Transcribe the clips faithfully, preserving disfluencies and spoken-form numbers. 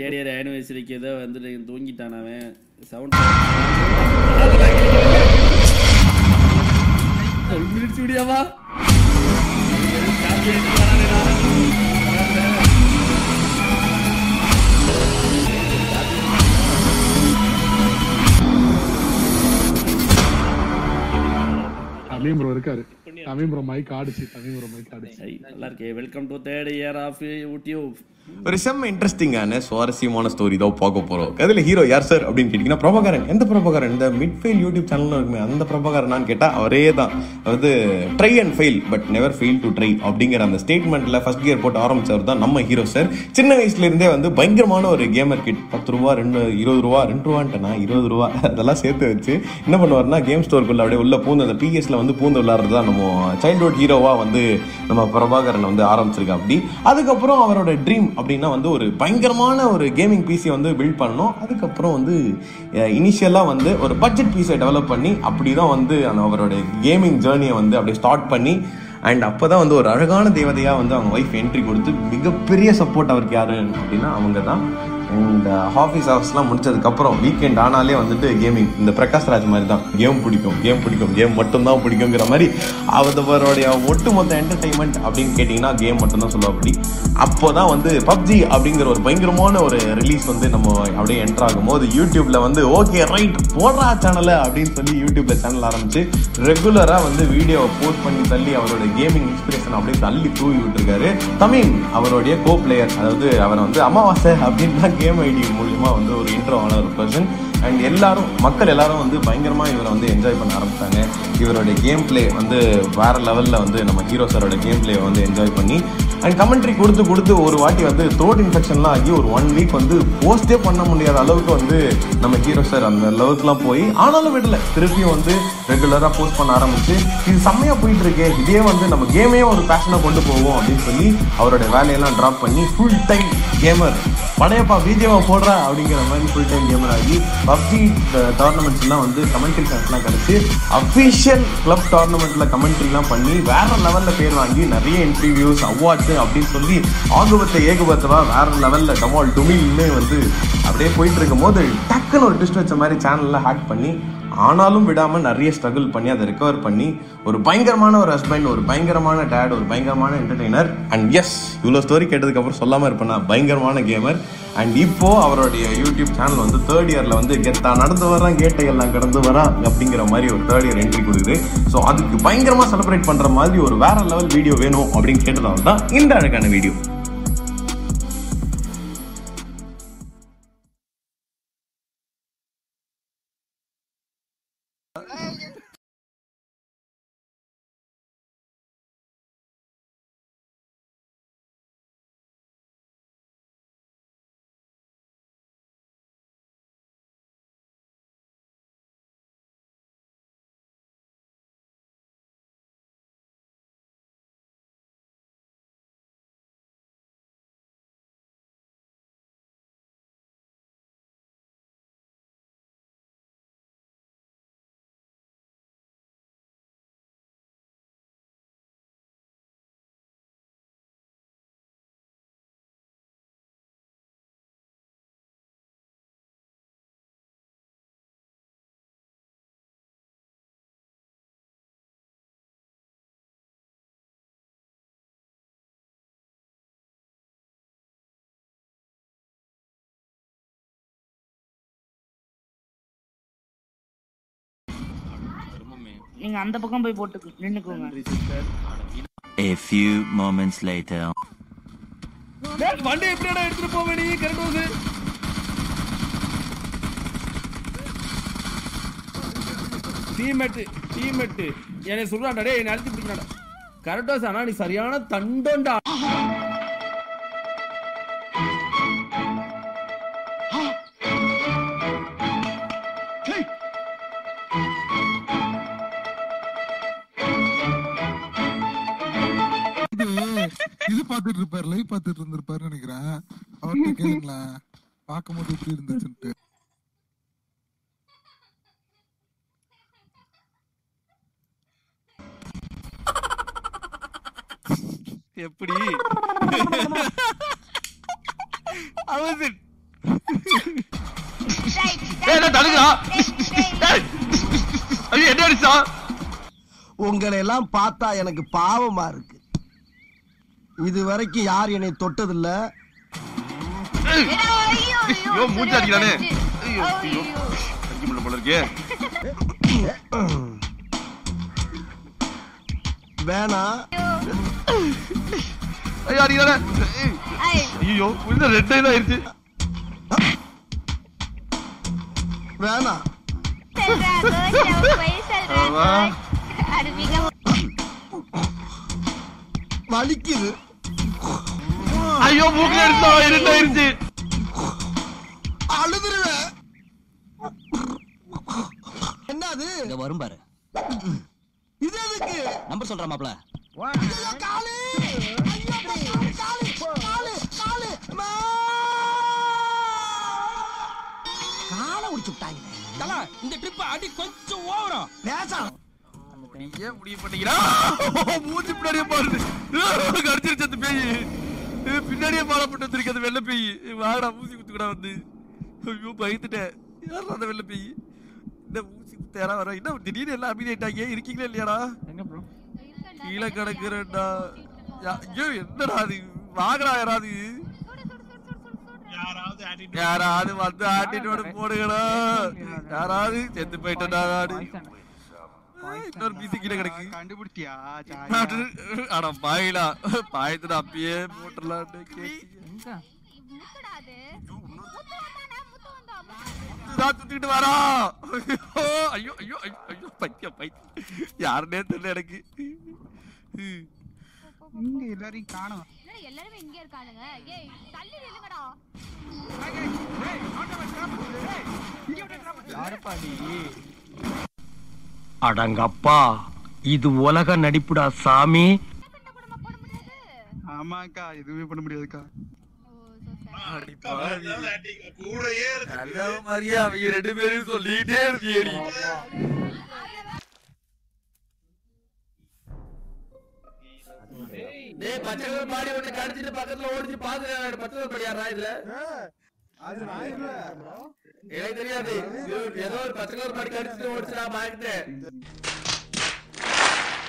Carrier anniversary கேதா வந்து தூங்கிட்டான் அவன் சவுண்ட் மினிட் ஸ்டுடியோவா தமிழ் ப்ரோ இருக்காரு. தமிழ் ப்ரோ மைக் ஆடுச்சு. தமிழ் ப்ரோ மைக் ஆடுச்சு. நல்லா இருக்கு. Welcome to third year of YouTube. ஒரு செம்ம இன்ட்ரஸ்டிங்கான சுவாரஸ்யமான ஸ்டோரி தான் பார்க்க போறோம். அதுல ஹீரோ யார் சார் அப்படினு கேட்டிங்கன்னா பிரபாகரன். எந்த பிரபாகரன்? இந்த மிட் ஃபெயில் YouTube சேனல்ல இருக்குமே அந்த பிரபாகரன் நான் கேட்டா அவரே தான். அது try and fail but never fail to try அப்படிங்கற அந்த ஸ்டேட்மென்ட்ல ஃபர்ஸ்ட் கியர் போட்டு ஆரம்பிச்சவர் தான் நம்ம ஹீரோ சார். சின்ன வயசுல இருந்தே வந்து பயங்கரமான ஒரு கேமர் கிட். பத்து ரூபா ரெண்டு இருபது ரூபா ரெண்டு ரூபான்ட்டா இருபது ரூபா அதெல்லாம் சேர்த்து வச்சு என்ன பண்ணுவார்னா கேம் ஸ்டோருக்குள்ள அப்படியே உள்ள பூந்து அந்த பிஎஸ்ல வந்து பூந்து விளையாடுறது தான் நம்ம சைல்ட்ஹுட் ஹீரோவா வந்து நம்ம பிரபாகரன் வந்து ஆரம்பிச்சிருக்கா. அப்படி அதுக்கப்புறம் அவரோட ட்ரீம் அப்படின்னா வந்து ஒரு பயங்கரமான ஒரு கேமிங் பிசியை வந்து பில்ட் பண்ணணும். அதுக்கப்புறம் வந்து இனிஷியலாக வந்து ஒரு பட்ஜெட் பிசியை டெவலப் பண்ணி அப்படி தான் வந்து அந்த அவரோட கேமிங் ஜேர்னியை வந்து அப்படியே ஸ்டார்ட் பண்ணி அண்ட் அப்போ தான் வந்து ஒரு அழகான தேவதையாக வந்து அவங்க ஒய்ஃப் என்ட்ரி கொடுத்து மிகப்பெரிய சப்போர்ட் அவருக்கு யார் அப்படின்னா அவங்க தான். அண்ட் ஆஃபீஸ் ஹவர்ஸ்லாம் முடிச்சதுக்கப்புறம் வீக்கெண்ட் ஆனாலே வந்துட்டு கேமிங் இந்த பிரகாஷ் ராஜ் மாதிரி தான் கேம் பிடிக்கும் கேம் பிடிக்கும் கேம் மட்டும்தான் பிடிக்குங்கிற மாதிரி அவருடைய ஒட்டு மொத்த என்டர்டைன்மெண்ட் அப்படின்னு கேட்டிங்கன்னா கேம் மட்டும்தான் சொல்லுவோம். அப்படி அப்போ தான் வந்து பப்ஜி அப்படிங்கிற ஒரு பயங்கரமான ஒரு ரிலீஸ் வந்து நம்ம அப்படியே என்டர் ஆகும்போது யூடியூப்பில் வந்து ஓகே ரைட் போடுறா சேனலை அப்படின்னு சொல்லி யூடியூப்பில் சேனல் ஆரம்பித்து ரெகுலராக வந்து வீடியோவை போஸ்ட் பண்ணி தள்ளி அவரோட கேமிங் இன்ஸ்பிரேஷன் அப்படியே தள்ளி தூவி விட்டுருக்காரு. தமிழ் அவருடைய கோ பிளேயர், அதாவது அவரை வந்து அமாவாசை அப்படின்னு தான் கேம் ஐடி மூலியமாக வந்து ஒரு இன்ட்ரோவான ஒரு பர்சன் அண்ட் எல்லாரும் மக்கள் எல்லாரும் வந்து பயங்கரமாக இவரை வந்து என்ஜாய் பண்ண ஆரம்பித்தாங்க. இவரோட கேம் பிளே வந்து வேறு லெவலில் வந்து நம்ம ஹீரோ சாரோட கேம் பிளேயை வந்து என்ஜாய் பண்ணி அண்ட் கமெண்ட்ரி கொடுத்து கொடுத்து ஒரு வாட்டி வந்து த்ரோட் இன்ஃபெக்ஷன்லாம் ஆகி ஒரு ஒன் வீக் வந்து போஸ்ட்டே பண்ண முடியாத அளவுக்கு வந்து நம்ம ஹீரோ சார் அந்த அளவுக்குலாம் போய் ஆனாலும் விடலை. திருப்பியும் வந்து ரெகுலராக போஸ்ட் பண்ண ஆரம்பிச்சு இது செம்மையாக போயிட்டுருக்கு, இதே வந்து நம்ம கேமே ஒரு பேஷனாக கொண்டு போவோம் அப்படின்னு சொல்லி அவரோட வேலையெல்லாம் ட்ராப் பண்ணி ஃபுல் டைம் கேமர் படையப்பா வீடியோவை போடுறா அப்படிங்கிற மாதிரி ஃபுல் டைம் கேமர் ஆகி பப்ஜி டோர்னமெண்ட்ஸ்லாம் வந்து கமெண்ட்ரி சான்ஸ்லாம் கிடச்சி அஃபிஷியல் கிளப் டோர்னமெண்ட்டில் கமெண்ட்ரிலாம் பண்ணி வேறு லெவலில் பேர் வாங்கி நிறைய இன்டர்வியூஸ் அவார்ட்ஸ் அப்படின்னு சொல்லி ஆகுபத்தை ஏகுபத்தவா வேற லெவல்ல டமால் டுமில்னு வந்து அப்படியே போயிட்டு இருக்கும் போது டக்குன்னு ஒரு ட்விஸ்ட் வச்ச மாதிரி சேனல்ல ஹேக் பண்ணி ஆனாலும் விடாமல் நிறைய ஸ்ட்ரகிள் பண்ணி அதை ரெக்கவர் பண்ணி ஒரு பயங்கரமான ஒரு ஹஸ்பண்ட், ஒரு பயங்கரமான டேட், ஒரு பயங்கரமான என்டர்டெய்னர் அண்ட் எஸ் இவ்வளோ ஸ்டோரி கேட்டதுக்கப்புறம் சொல்லாமல் இருப்பேன்னா பயங்கரமான கேமர். அண்ட் இப்போது அவருடைய யூடியூப் சேனல் வந்து தேர்ட் இயரில் வந்து கெத்தா நடந்து வரான் கேட்டையெல்லாம் கடந்து வரான் அப்படிங்கிற மாதிரி ஒரு தேர்ட் இயர் என்ட்ரி கொடுக்குது. ஸோ அதுக்கு பயங்கரமாக செலிப்ரேட் பண்ணுற மாதிரி ஒரு வேற லெவல் வீடியோ வேணும் அப்படின்னு கேட்டதால் தான் இந்த அழகான வீடியோ. நீங்க அந்த பக்கம் போய் போட்டு நின்னுக்கோங்க. A few moments later. டேய் வண்டி எப்படிடா எடுத்துட்டு போவேடி கரெக்டா? டீம்மேட் டீம்மேட் என்ன சொல்றாடா டேய் என்ன அடிச்சிட்டு இருக்கடா கரெக்டா சானா நீ சரியான தண்டோண்டா. இது பாத்துட்டு இருப்பாரு, லைவ் பாத்துட்டு இருந்திருப்பாரு நினைக்கிறேன். அவர்கிட்ட கேளுங்களா பாக்கும்போது எப்படி இருந்துச்சுட்டு. எப்படி உங்களை எல்லாம் பார்த்தா எனக்கு பாவமா இருக்கு. இதுவரைக்கும் யார் என்னை தொட்டது இல்ல. வேணா வேணா வலிக்குது. ஐயோ மூக்குல இருந்தோ இருட்டா இருந்து அழுதுருவேன். என்ன அது இங்க வரும் பாரு. இது எதுக்கு நம்பர் சொல்ற மாப்ள. ஐயோ காளி ஐயோ காளி காளி காளி அம்மா காளை உடைச்சுட்டாங்க. தல இந்த ட்ரிப் அடி கொஞ்சம் ஓவரா பேசா நீயே முடிய பண்றீங்களா? மூஞ்சி பின்னாடியே பாருது. கடிச்சிருச்சு அந்த பேய். பின்னாடியே பாலப்பட்டு வந்திருக்கு அந்த வெள்ளை பேய். வாடா மூஞ்சி குத்துடா வந்து. ஐயோ பயந்துட்டேன். யாரா அந்த வெள்ளை பேய்? இந்த மூஞ்சி குத்தேரா வர. என்ன திடீர்னு எல்லாம் அபிநேட்டாங்க. இருக்கீங்களா இல்லையாடா? எங்க ப்ரோ? கீழ கடக்குறடா. ஐயோ என்னடா அது? வாகடா யாராவது? யாராவது ஆட்டிட்டு யாராவது வந்து ஆட்டிட்டு போடுங்கடா. யாராவது செத்து போய்ட்டடா ஆடு. இன்னொரு பிசி கீழே கிடக்கு. கண்டுபிடிச்சியா? அட பாயிலா பாயத்துல அப்படியே போட்டுலான்னு கேட்டீங்க. சுத்திட்டு வரா. ஐயோ ஐயோ ஐயோ பைத்தியம் பைத்தியம். யாருன்னே தெரியல எனக்கு. இங்க எல்லாரையும் காணோம். எல்லாரும் இங்க இருக்கானுங்க. ஏய் தள்ளி நில்லுங்கடா. ஏய் நோட்ட வச்சா. யாருப்பா நீ? அடங்கப்பா இது உலக நடிப்புடா சாமி. ஆமாக்கா இதுவே பண்ண முடியாதுக்கா. ரெண்டு பேரும் சொல்லிட்டே இருக்கேடி. டேய் பச்சை பாடி ஒண்ணு கடிச்சிட்டு பக்கத்துல ஓடிச்சு பாத்து. பச்சை பாடியாரா இதுல? அது நான் இல்ல bro. எனக்கு தெரியாது. ஏதோ ஒரு பச்சை கலர் பாடி கடிச்சிட்டு ஓடிச்சா பாக்கிட்டேன்.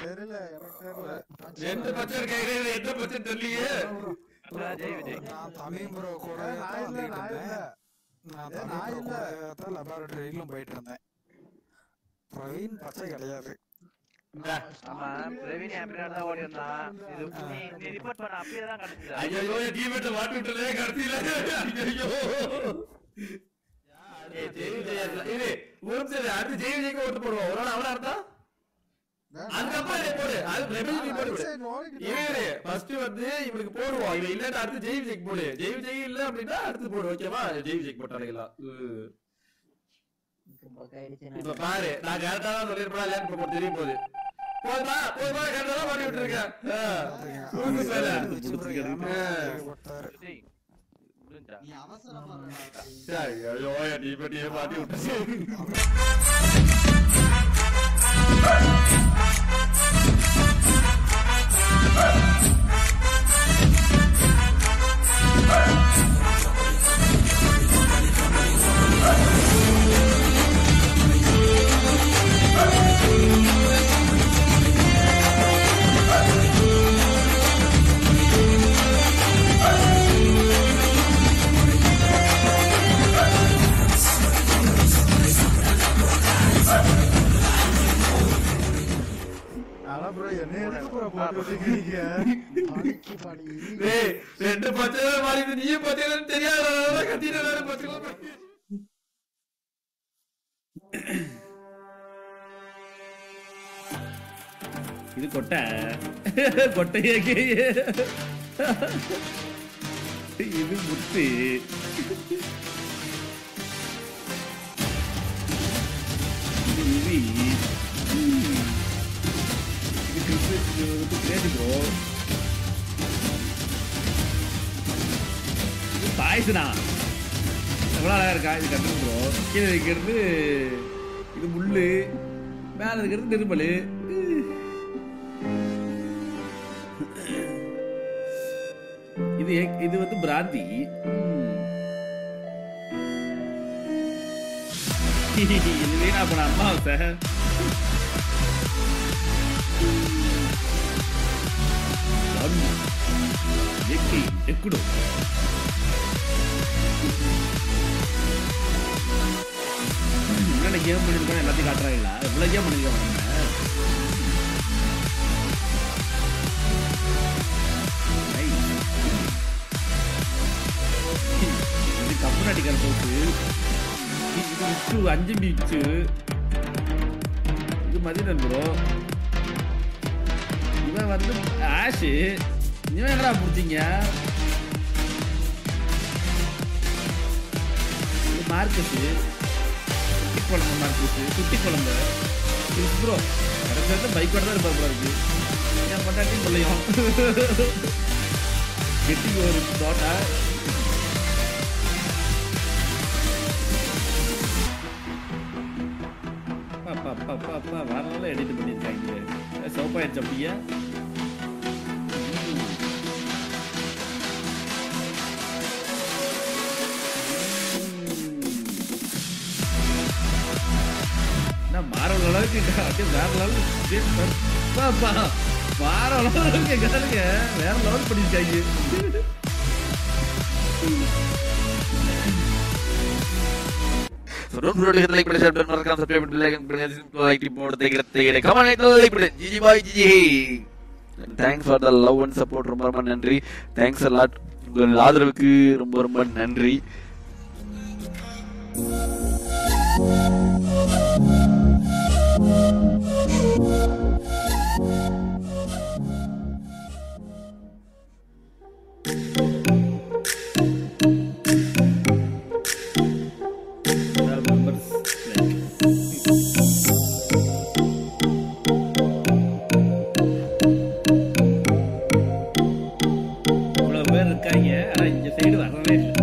தெரியல எனக்கு தெரியல. ரெண்டு பச்சை கேக்குறேன். ரெண்டு பச்சை தெரியலையே. ஜெய் விஜய் நான் தமிழ் bro கூட இருந்தேன். நான் நான் இல்ல அத லேபரட்டரியில போயிட்டு இருந்தேன். பிரவீன் பச்சை கிடையாது. ஆமா பிரவீன் ஆம்பரா ஓடி வந்தான். இது நீ ரிப்போர்ட் பண்ண அப்படியே தான் கடந்துச்சு. ஐயோ டீமேட் வாட்டி விட்டலே கடத்தில. ஐயோ ஏ ஜெய் விஜய் இது ஊர்ச்சே அடுத்து ஜெய் விஜய்க்கு ஓட்டு போடுவோம். ஒரு ஆள அவள அர்த்தா அந்த பாரு போடு. அது பிரவீன் ரிப்போர்ட் போடு. இவரே ஃபர்ஸ்ட் வந்து இவனுக்கு போடுவோம். இவ இல்ல அடுத்து ஜெய் விஜய்க்கு போடு. ஜெய் விஜய் இல்ல அப்படினா அடுத்து போடு. ஓகேவா? ஜெய் விஜய்க்கு போட்டாங்களா? இப்ப பாரு நான் கரெக்டா தான் சொல்லிருப்பேன். லேன் போக தெரியும் போது போதுமா போதுமா கரெக்டா தான் பண்ணி விட்டுருக்கேன். தூங்கு மேல நீ அவசரமா சரி. ஐயோ நீ இப்படியே மாட்டி விட்டுச்சு. இது கொட்ட கொட்டையே இது முத்து. Yo tu crees bro பாய்ஸ்னா எவ்வளவு அழகா இருக்கா இது கண்டு bro. கீழ இருக்கிறது இது முள்ளு, மேல இருக்கிறது நெருப்பல். இது இது வந்து brandy. Helena por las manos, eh. Vicky, es culo. Una llama en el látigo atrás, la. Una llama en el látigo. Kapuna di kartu itu anjing bicu itu mati dan bro gimana waktu asih gimana kerap putingnya markus sih tutik kolam markus sih tutik kolam deh terus bro karena saya tuh baik warna lebar lebar sih yang pada ini beliau jadi gue harus dota वाले edit बनी चाहिए सौ पर चपिया ना मारो लड़ाई की काटे यार लड़ देख पर पापा मारो लड़ाई के घर के यार लड़ पड़ी चाहिए रोड रोड के लाइक पर शेयर बटन पर काम सब्सक्राइब बटन लाइक बटन जिसको लाइक रिपोर्ट दे करते हैं come on like like button GG भाई GG thanks for the love and support ரொம்ப ரொம்ப நன்றி थैंक्स a lot உங்க ஆதரவுக்கு ரொம்ப ரொம்ப நன்றி Gracias.